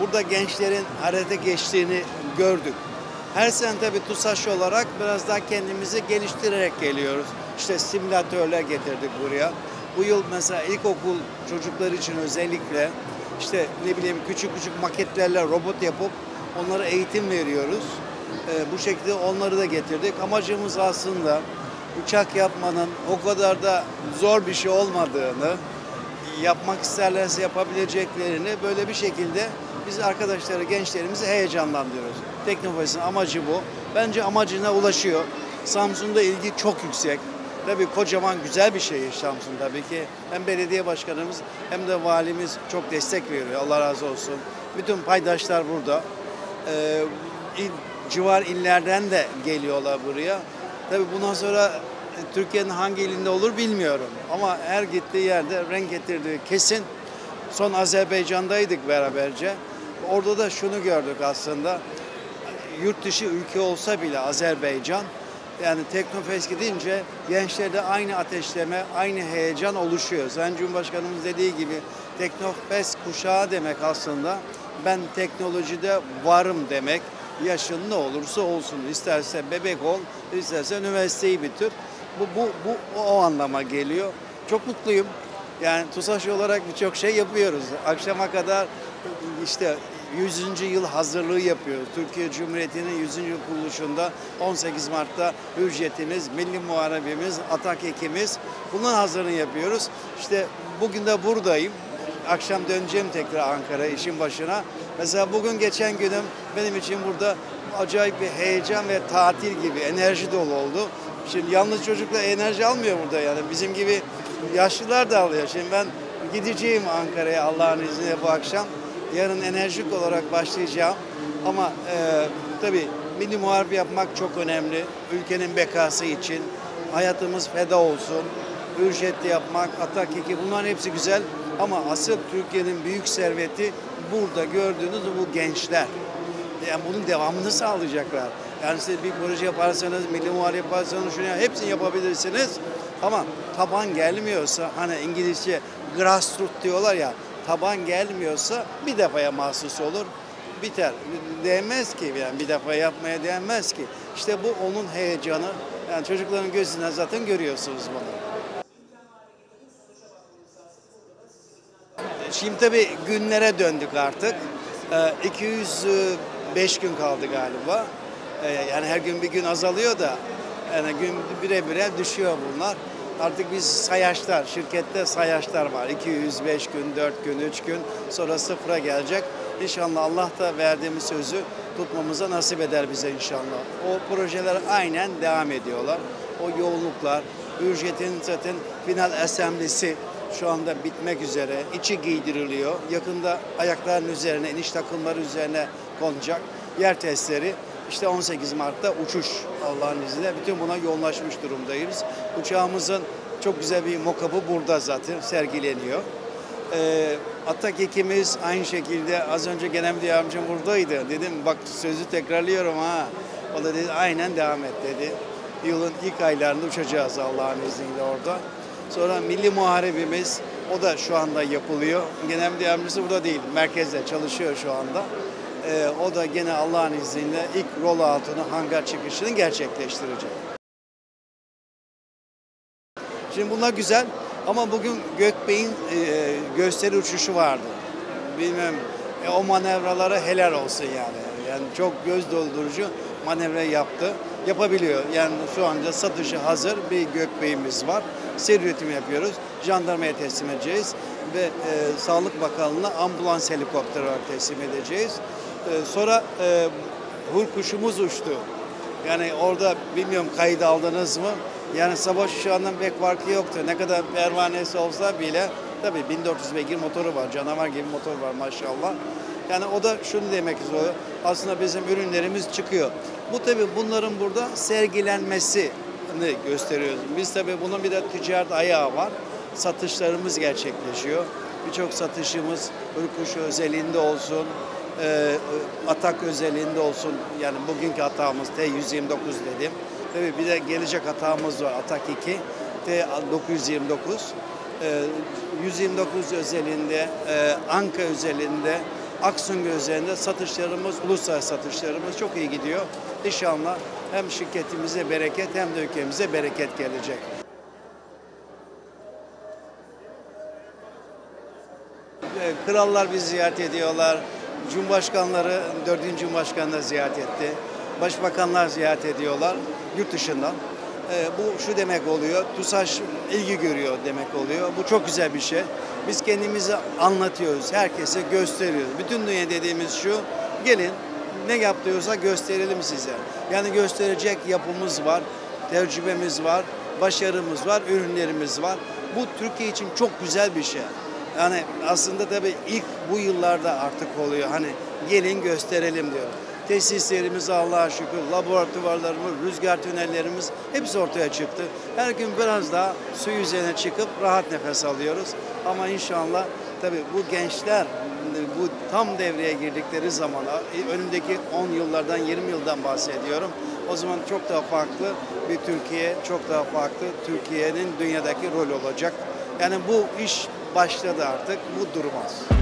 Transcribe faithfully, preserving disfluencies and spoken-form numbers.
burada gençlerin harekete geçtiğini gördük. Her sene tabii TUSAŞ olarak biraz daha kendimizi geliştirerek geliyoruz. İşte simülatörler getirdik buraya. Bu yıl mesela ilkokul çocukları için özellikle işte ne bileyim küçük küçük maketlerle robot yapıp onlara eğitim veriyoruz. Ee, bu şekilde onları da getirdik. Amacımız aslında uçak yapmanın o kadar da zor bir şey olmadığını, yapmak isterlerse yapabileceklerini böyle bir şekilde biz arkadaşları, gençlerimizi heyecanlandırıyoruz. Teknofest'in amacı bu. Bence amacına ulaşıyor. Samsun'da ilgi çok yüksek. Tabii kocaman güzel bir şehir Samsun tabii ki. Hem belediye başkanımız hem de valimiz çok destek veriyor. Allah razı olsun. Bütün paydaşlar burada. Ee, il, civar illerden de geliyorlar buraya. Tabii bundan sonra Türkiye'nin hangi ilinde olur bilmiyorum. Ama her gittiği yerde renk getirdiği kesin. Son Azerbaycan'daydık beraberce. Orada da şunu gördük aslında. Yurt dışı ülke olsa bile Azerbaycan, yani Teknofest gidince gençlerde aynı ateşleme, aynı heyecan oluşuyor. Sayın Cumhurbaşkanımız dediği gibi Teknofest kuşağı demek aslında. Ben teknolojide varım demek. Yaşın ne olursa olsun. İsterse bebek ol, isterse üniversiteyi bitir. Bu, bu, bu o anlama geliyor. Çok mutluyum. Yani TUSAŞ olarak birçok şey yapıyoruz. Akşama kadar işte yüzüncü yıl hazırlığı yapıyoruz. Türkiye Cumhuriyeti'nin yüzüncü yıl kuruluşunda on sekiz Mart'ta hürriyetimiz, milli muharebemiz, Atak ikimiz. Bunun hazırlığını yapıyoruz. İşte bugün de buradayım. Akşam döneceğim tekrar Ankara'ya işin başına. Mesela bugün geçen günüm benim için burada acayip bir heyecan ve tatil gibi enerji dolu oldu. Şimdi yalnız çocuklar enerji almıyor burada yani. Bizim gibi yaşlılar da alıyor. Şimdi ben gideceğim Ankara'ya Allah'ın izniyle bu akşam. Yarın enerjik olarak başlayacağım. Ama e, tabii milli muharebe yapmak çok önemli. Ülkenin bekası için hayatımız feda olsun. Ücretli yapmak, Atak iki, bunların hepsi güzel. Ama asıl Türkiye'nin büyük serveti burada gördüğünüz bu gençler. Yani bunun devamını sağlayacaklar. Yani siz bir proje yaparsanız, milli muharebe yaparsanız, şunu, hepsini yapabilirsiniz. Ama taban gelmiyorsa, hani İngilizce grassroots diyorlar ya, taban gelmiyorsa bir defaya mahsus olur, biter. Değmez ki, yani bir defa yapmaya değmez ki. İşte bu onun heyecanı. Yani çocukların gözünden zaten görüyorsunuz bunu. Şimdi tabii günlere döndük artık. iki yüz beş gün kaldı galiba. Yani her gün bir gün azalıyor da yani gün bire bire düşüyor bunlar. Artık biz sayaçlar, şirkette sayaçlar var. iki yüz beş gün, dört gün, üç gün sonra sıfıra gelecek. İnşallah Allah da verdiğimiz sözü tutmamıza nasip eder bize inşallah. O projeler aynen devam ediyorlar. O yoğunluklar, ücretin zaten final assembly'si şu anda bitmek üzere. İçi giydiriliyor. Yakında ayakların üzerine, iniş takımları üzerine konacak. Yer testleri. İşte on sekiz Mart'ta uçuş Allah'ın izniyle. Bütün buna yoğunlaşmış durumdayız. Uçağımızın çok güzel bir mock-up'ı burada zaten sergileniyor. Ee, Atak ikimiz aynı şekilde az önce genel müdür yardımcım buradaydı. Dedim bak sözü tekrarlıyorum ha. O da dedi aynen devam et dedi. Yılın ilk aylarında uçacağız Allah'ın izniyle orada. Sonra milli muharebimiz o da şu anda yapılıyor. Genel müdür yardımcısı burada değil. Merkezde çalışıyor şu anda. Ee, o da gene Allah'ın izniyle ilk rollout'unu, hangar çıkışını gerçekleştirecek. Şimdi bunlar güzel ama bugün Gökbey'in e, gösteri uçuşu vardı. Bilmem e, o manevralara helal olsun yani. Yani çok göz doldurucu manevra yaptı. Yapabiliyor. Yani şu anda satışa hazır bir Gökbey'imiz var. Seri üretimi yapıyoruz. Jandarmaya teslim edeceğiz ve e, Sağlık Bakanlığı'na ambulans helikopteri olarak teslim edeceğiz. Sonra e, Hürkuş'umuz uçtu. Yani orada bilmiyorum kayıt aldınız mı? Yani savaş uçağından pek farkı yoktu. Ne kadar pervanesi olsa bile tabii bin dört yüz beygir motoru var. Canavar gibi motor var maşallah. Yani o da şunu demek istiyor. Aslında bizim ürünlerimiz çıkıyor. Bu tabii bunların burada sergilenmesini gösteriyoruz. Biz tabii bunun bir de ticaret ayağı var. Satışlarımız gerçekleşiyor. Birçok satışımız Hürkuş özelinde olsun. E, Atak özelinde olsun. Yani bugünkü hatamız T yüz yirmi dokuz dedim. Tabii bir de gelecek hatamız var. Atak iki, T dokuz yüz yirmi dokuz. E, yüz yirmi dokuz özelinde, e, Anka özelinde, Aksunga üzerinde satışlarımız, uluslararası satışlarımız çok iyi gidiyor. İnşallah hem şirketimize bereket hem de ülkemize bereket gelecek. Krallar bizi ziyaret ediyorlar. Cumhurbaşkanları, dördüncü Cumhurbaşkanı da ziyaret etti. Başbakanlar ziyaret ediyorlar yurt dışından. E, bu şu demek oluyor, TUSAŞ ilgi görüyor demek oluyor. Bu çok güzel bir şey. Biz kendimizi anlatıyoruz, herkese gösteriyoruz. Bütün dünya dediğimiz şu, gelin ne yaptıyorsa gösterelim size. Yani gösterecek yapımız var, tecrübemiz var, başarımız var, ürünlerimiz var. Bu Türkiye için çok güzel bir şey. Yani aslında tabii ilk bu yıllarda artık oluyor. Hani gelin gösterelim diyor. Tesislerimiz Allah'a şükür, laboratuvarlarımız, rüzgar tünellerimiz hepsi ortaya çıktı. Her gün biraz daha su üzerine çıkıp rahat nefes alıyoruz. Ama inşallah tabii bu gençler bu tam devreye girdikleri zaman önümdeki on yıllardan yirmi yıldan bahsediyorum. O zaman çok daha farklı bir Türkiye, çok daha farklı Türkiye'nin dünyadaki rolü olacak. Yani bu iş başladı artık, bu durmaz.